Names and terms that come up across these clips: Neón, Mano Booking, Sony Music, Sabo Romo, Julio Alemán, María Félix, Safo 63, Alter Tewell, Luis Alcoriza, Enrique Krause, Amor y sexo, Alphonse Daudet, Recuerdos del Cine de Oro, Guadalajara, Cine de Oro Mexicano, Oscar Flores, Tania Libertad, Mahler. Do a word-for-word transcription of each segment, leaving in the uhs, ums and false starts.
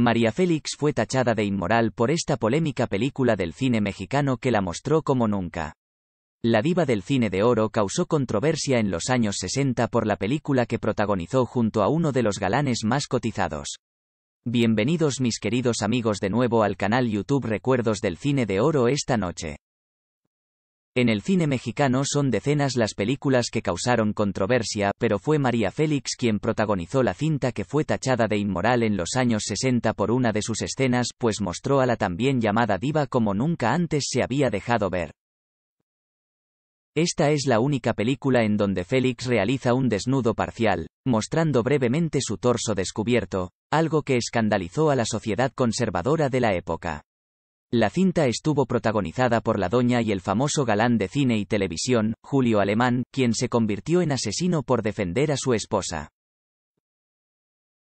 María Félix fue tachada de inmoral por esta polémica película del cine mexicano que la mostró como nunca. La diva del cine de oro causó controversia en los años sesenta por la película que protagonizó junto a uno de los galanes más cotizados. Bienvenidos mis queridos amigos de nuevo al canal YouTube Recuerdos del Cine de Oro esta noche. En el cine mexicano son decenas las películas que causaron controversia, pero fue María Félix quien protagonizó la cinta que fue tachada de inmoral en los años sesenta por una de sus escenas, pues mostró a la también llamada diva como nunca antes se había dejado ver. Esta es la única película en donde Félix realiza un desnudo parcial, mostrando brevemente su torso descubierto, algo que escandalizó a la sociedad conservadora de la época. La cinta estuvo protagonizada por la doña y el famoso galán de cine y televisión, Julio Alemán, quien se convirtió en asesino por defender a su esposa.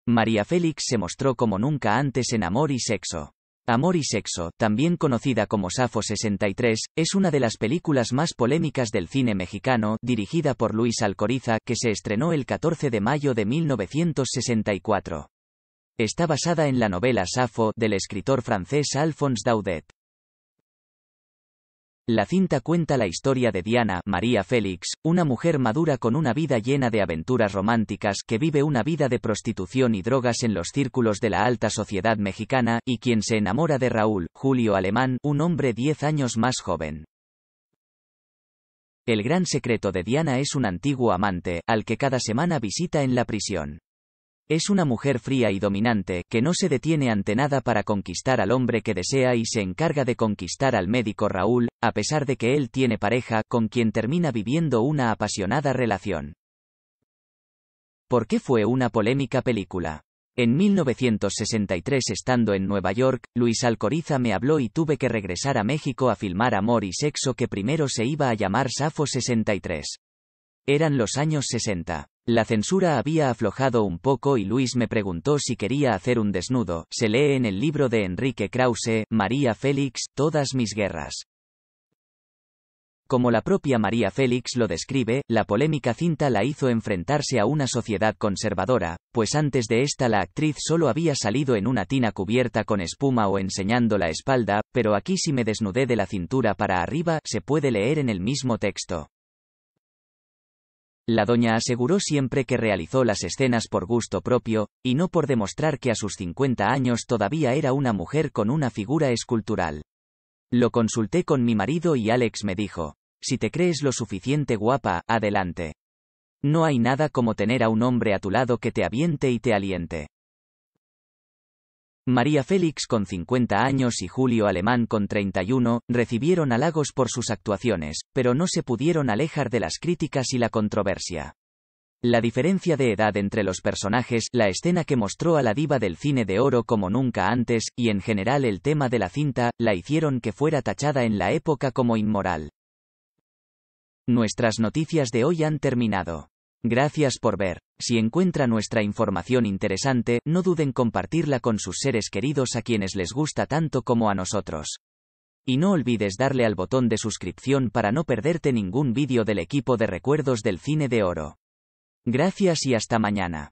María Félix se mostró como nunca antes en Amor y Sexo. Amor y sexo, también conocida como Safo sesenta y tres, es una de las películas más polémicas del cine mexicano, dirigida por Luis Alcoriza, que se estrenó el catorce de mayo de mil novecientos sesenta y cuatro. Está basada en la novela Safo, del escritor francés Alphonse Daudet. La cinta cuenta la historia de Diana, María Félix, una mujer madura con una vida llena de aventuras románticas que vive una vida de prostitución y drogas en los círculos de la alta sociedad mexicana, y quien se enamora de Raúl, Julio Alemán, un hombre diez años más joven. El gran secreto de Diana es un antiguo amante, al que cada semana visita en la prisión. Es una mujer fría y dominante, que no se detiene ante nada para conquistar al hombre que desea y se encarga de conquistar al médico Raúl, a pesar de que él tiene pareja, con quien termina viviendo una apasionada relación. ¿Por qué fue una polémica película? En mil novecientos sesenta y tres, estando en Nueva York, Luis Alcoriza me habló y tuve que regresar a México a filmar Amor y Sexo, que primero se iba a llamar Safo sesenta y tres. Eran los años sesenta. La censura había aflojado un poco y Luis me preguntó si quería hacer un desnudo. Se lee en el libro de Enrique Krause, María Félix, Todas mis guerras. Como la propia María Félix lo describe, la polémica cinta la hizo enfrentarse a una sociedad conservadora, pues antes de esta la actriz solo había salido en una tina cubierta con espuma o enseñando la espalda, pero aquí sí me desnudé de la cintura para arriba, se puede leer en el mismo texto. La doña aseguró siempre que realizó las escenas por gusto propio, y no por demostrar que a sus cincuenta años todavía era una mujer con una figura escultural. Lo consulté con mi marido y Alex me dijo, si te crees lo suficiente guapa, adelante. No hay nada como tener a un hombre a tu lado que te aviente y te aliente. María Félix con cincuenta años y Julio Alemán con treinta y uno, recibieron halagos por sus actuaciones, pero no se pudieron alejar de las críticas y la controversia. La diferencia de edad entre los personajes, la escena que mostró a la diva del cine de oro como nunca antes, y en general el tema de la cinta, la hicieron que fuera tachada en la época como inmoral. Nuestras noticias de hoy han terminado. Gracias por ver. Si encuentra nuestra información interesante, no duden en compartirla con sus seres queridos a quienes les gusta tanto como a nosotros. Y no olvides darle al botón de suscripción para no perderte ningún vídeo del equipo de Recuerdos del Cine de Oro. Gracias y hasta mañana.